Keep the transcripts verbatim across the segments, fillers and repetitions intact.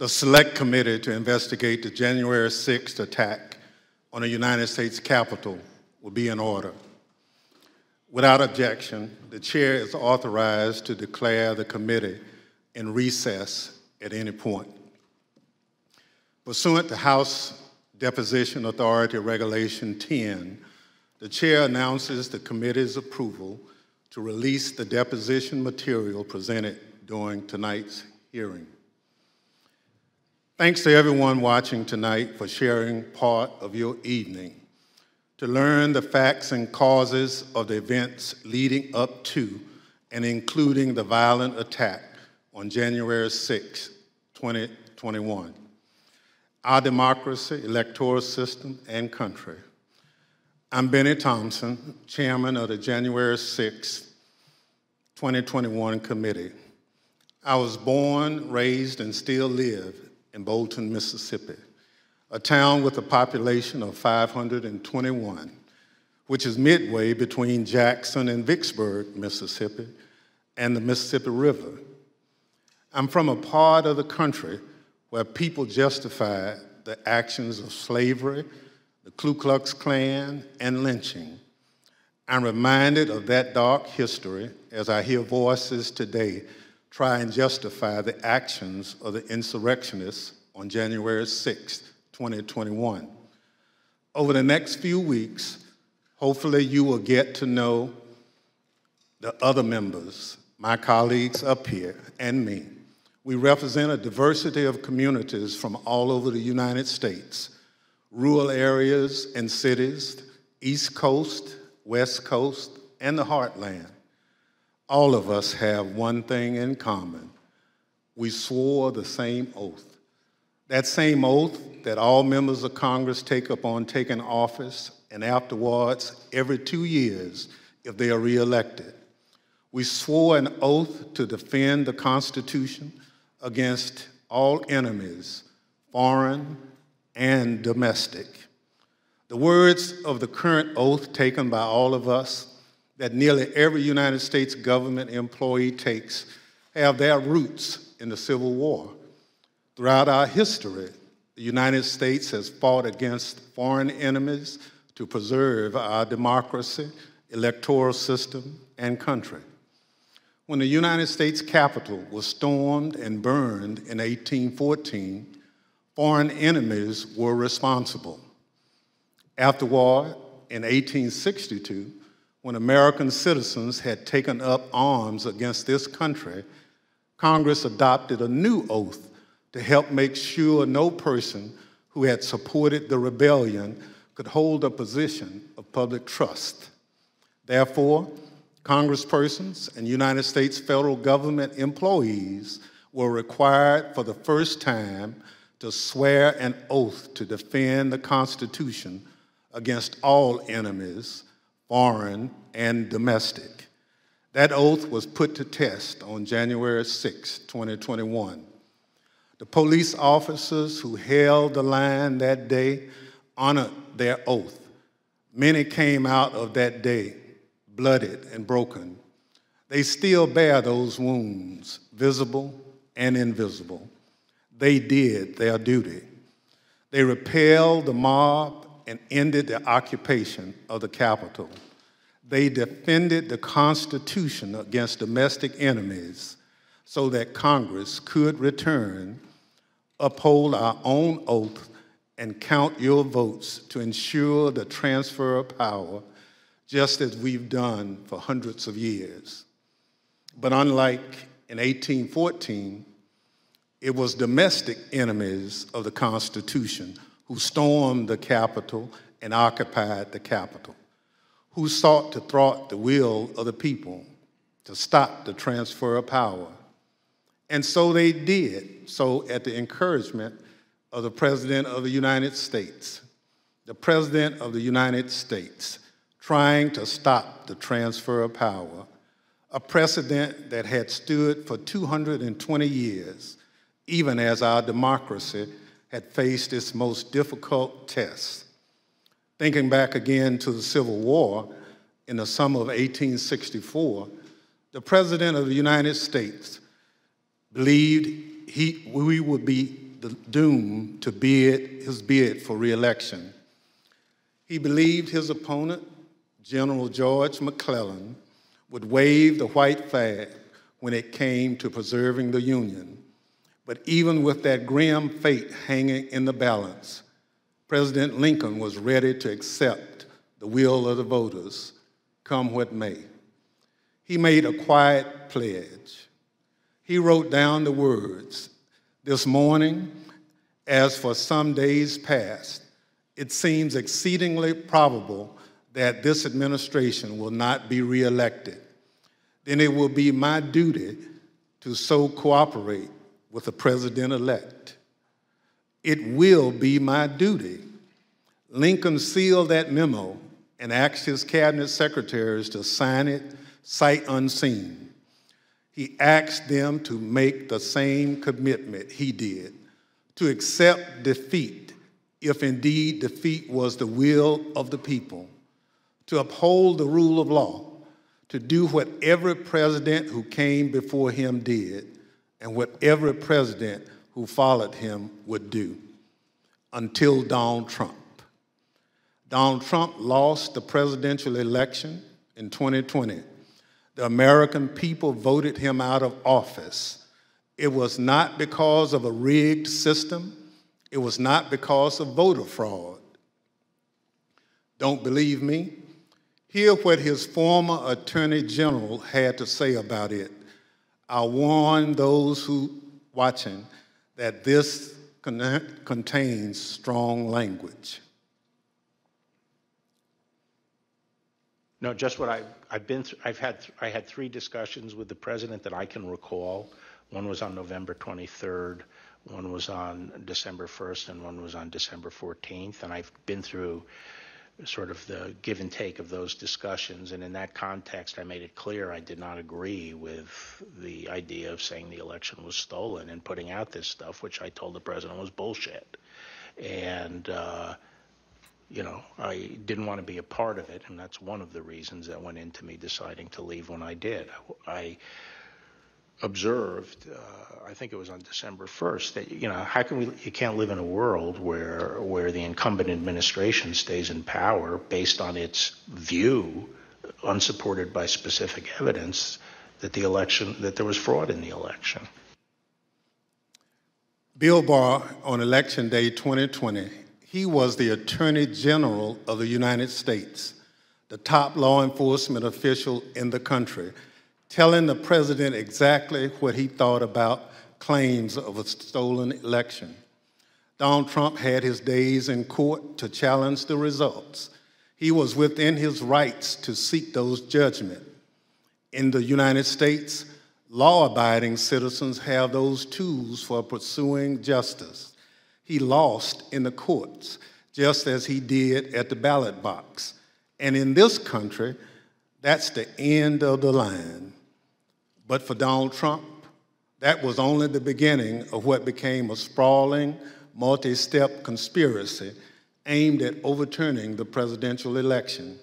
the Select Committee to investigate the January sixth attack on the United States Capitol will be in order. Without objection, the chair is authorized to declare the committee in recess at any point. Pursuant to House Deposition Authority Regulation ten, the chair announces the committee's approval to release the deposition material presented during tonight's hearing. Thanks to everyone watching tonight for sharing part of your evening to learn the facts and causes of the events leading up to and including the violent attack on January sixth, twenty twenty-one. Our democracy, electoral system, and country. I'm Bennie Thompson, chairman of the January sixth, twenty twenty-one committee. I was born, raised, and still live in Bolton, Mississippi, a town with a population of five hundred twenty-one, which is midway between Jackson and Vicksburg, Mississippi, and the Mississippi River. I'm from a part of the country where people justify the actions of slavery, the Ku Klux Klan, and lynching. I'm reminded of that dark history as I hear voices today try and justify the actions of the insurrectionists on January sixth, twenty twenty-one. Over the next few weeks, hopefully you will get to know the other members, my colleagues up here, and me. We represent a diversity of communities from all over the United States, rural areas and cities, East Coast, West Coast, and the heartland. All of us have one thing in common. We swore the same oath. That same oath that all members of Congress take upon taking office and afterwards every two years if they are reelected. We swore an oath to defend the Constitution against all enemies, foreign and domestic. The words of the current oath taken by all of us that nearly every United States government employee takes have their roots in the Civil War. Throughout our history, the United States has fought against foreign enemies to preserve our democracy, electoral system, and country. When the United States Capitol was stormed and burned in eighteen fourteen, foreign enemies were responsible. Afterward, in eighteen sixty-two, when American citizens had taken up arms against this country, Congress adopted a new oath to help make sure no person who had supported the rebellion could hold a position of public trust. Therefore, congresspersons and United States federal government employees were required for the first time to swear an oath to defend the Constitution against all enemies, foreign and domestic. That oath was put to test on January sixth, twenty twenty-one. The police officers who held the line that day honored their oath. Many came out of that day bloodied and broken. They still bear those wounds, visible and invisible. They did their duty. They repelled the mob and ended the occupation of the Capitol. They defended the Constitution against domestic enemies so that Congress could return, uphold our own oath, and count your votes to ensure the transfer of power, just as we've done for hundreds of years. But unlike in eighteen fourteen, it was domestic enemies of the Constitution who stormed the Capitol and occupied the Capitol, who sought to thwart the will of the people, to stop the transfer of power. And so they did, so at the encouragement of the President of the United States, the President of the United States trying to stop the transfer of power, a precedent that had stood for two hundred twenty years, even as our democracy had faced its most difficult tests. Thinking back again to the Civil War in the summer of eighteen sixty-four, the President of the United States believed he, we would be the doom to bid, his bid for re-election. He believed his opponent, General George McClellan, would wave the white flag when it came to preserving the Union. But even with that grim fate hanging in the balance, President Lincoln was ready to accept the will of the voters, come what may. He made a quiet pledge. He wrote down the words, "This morning, as for some days past, it seems exceedingly probable that this administration will not be reelected. Then it will be my duty to so cooperate with the president-elect. It will be my duty." Lincoln sealed that memo and asked his cabinet secretaries to sign it sight unseen. He asked them to make the same commitment he did, to accept defeat, if indeed defeat was the will of the people, to uphold the rule of law, to do what every president who came before him did, and what every president who followed him would do, until Donald Trump. Donald Trump lost the presidential election in twenty twenty. The American people voted him out of office. It was not because of a rigged system. It was not because of voter fraud. Don't believe me? Hear what his former attorney general had to say about it. I warn those who watching that this con contains strong language. No, just what I, I've been through. I've had, I had three discussions with the president that I can recall. One was on November twenty-third, one was on December first, and one was on December fourteenth. And I've been through sort of the give and take of those discussions. And in that context, I made it clear I did not agree with the idea of saying the election was stolen and putting out this stuff, which I told the president was bullshit. And, uh, you know, I didn't want to be a part of it, and that's one of the reasons that went into me deciding to leave when I did. I observed, uh, I think it was on December first, that, you know, how can we, you can't live in a world where, where the incumbent administration stays in power based on its view, unsupported by specific evidence, that the election, that there was fraud in the election. Bill Barr, on Election Day twenty twenty, he was the Attorney General of the United States, the top law enforcement official in the country, telling the president exactly what he thought about claims of a stolen election. Donald Trump had his days in court to challenge the results. He was within his rights to seek those judgments. In the United States, law-abiding citizens have those tools for pursuing justice. He lost in the courts, just as he did at the ballot box. And in this country, that's the end of the line. But for Donald Trump, that was only the beginning of what became a sprawling, multi-step conspiracy aimed at overturning the presidential election,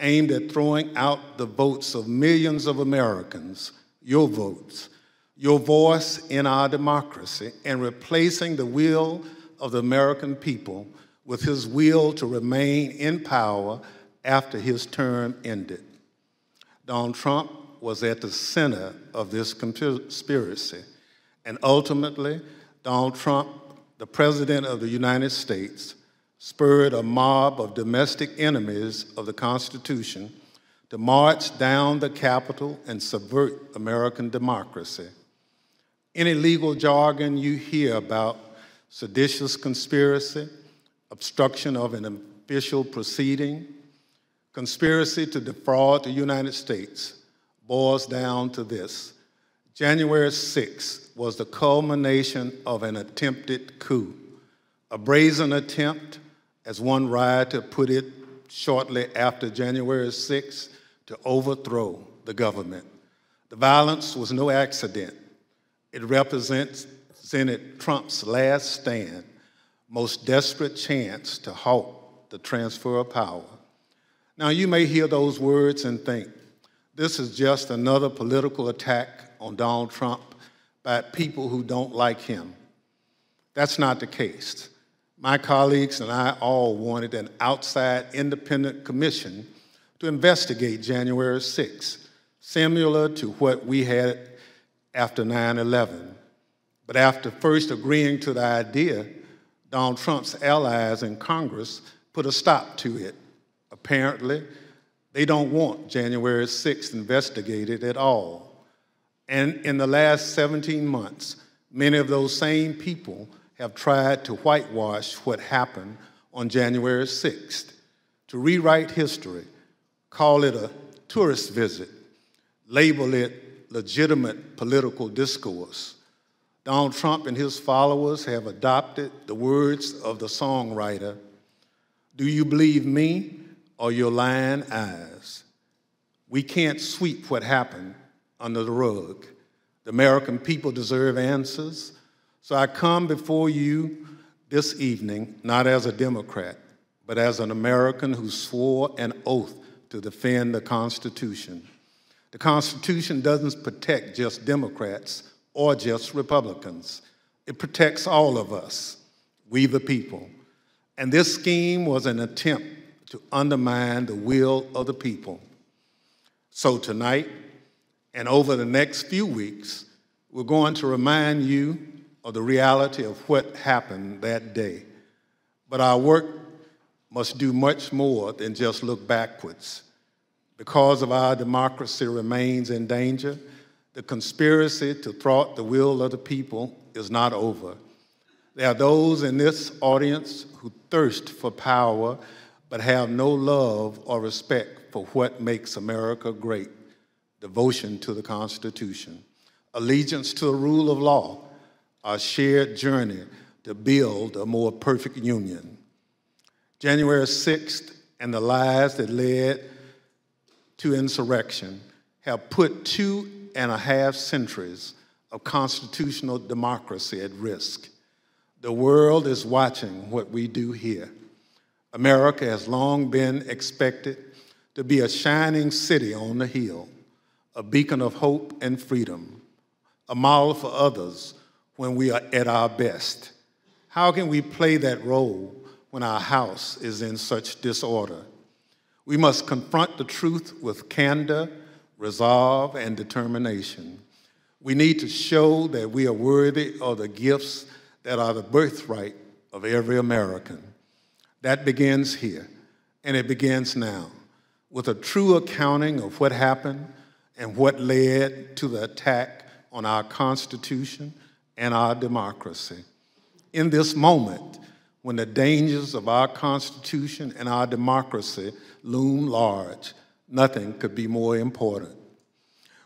aimed at throwing out the votes of millions of Americans, your votes, your voice in our democracy, and replacing the will of the American people with his will to remain in power after his term ended. Donald Trump was at the center of this conspiracy, and ultimately, Donald Trump, the President of the United States, spurred a mob of domestic enemies of the Constitution to march down the Capitol and subvert American democracy. Any legal jargon you hear about seditious conspiracy, obstruction of an official proceeding, conspiracy to defraud the United States boils down to this. January sixth was the culmination of an attempted coup, a brazen attempt, as one rioter put it shortly after January sixth, to overthrow the government. The violence was no accident. It represented Trump's last stand, most desperate chance to halt the transfer of power. Now, you may hear those words and think, this is just another political attack on Donald Trump by people who don't like him. That's not the case. My colleagues and I all wanted an outside independent commission to investigate January sixth, similar to what we had after nine eleven. But after first agreeing to the idea, Donald Trump's allies in Congress put a stop to it. Apparently, they don't want January sixth investigated at all. And in the last seventeen months, many of those same people have tried to whitewash what happened on January sixth, to rewrite history, call it a tourist visit, label it legitimate political discourse. Donald Trump and his followers have adopted the words of the songwriter, "Do you believe me or your lying eyes?" We can't sweep what happened under the rug. The American people deserve answers. So I come before you this evening, not as a Democrat, but as an American who swore an oath to defend the Constitution. The Constitution doesn't protect just Democrats or just Republicans. It protects all of us, we the people. And this scheme was an attempt to undermine the will of the people. So tonight, and over the next few weeks, we're going to remind you of the reality of what happened that day. But our work must do much more than just look backwards. Because of our democracy remains in danger, the conspiracy to thwart the will of the people is not over. There are those in this audience who thirst for power, but have no love or respect for what makes America great: devotion to the Constitution, allegiance to the rule of law, our shared journey to build a more perfect union. January sixth and the lies that led to insurrection have put two and a half centuries of constitutional democracy at risk. The world is watching what we do here. America has long been expected to be a shining city on the hill, a beacon of hope and freedom, a model for others when we are at our best. How can we play that role when our house is in such disorder? We must confront the truth with candor, resolve, and determination. We need to show that we are worthy of the gifts that are the birthright of every American. That begins here, and it begins now, with a true accounting of what happened and what led to the attack on our Constitution and our democracy. In this moment, when the dangers of our Constitution and our democracy loom large, nothing could be more important.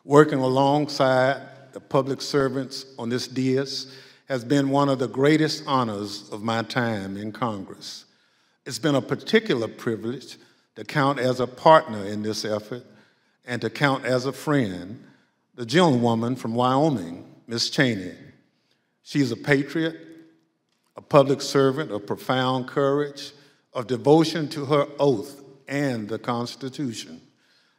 Working alongside the public servants on this dais has been one of the greatest honors of my time in Congress. It's been a particular privilege to count as a partner in this effort and to count as a friend the gentlewoman from Wyoming, Miss Cheney. She's a patriot, a public servant of profound courage, of devotion to her oath and the Constitution.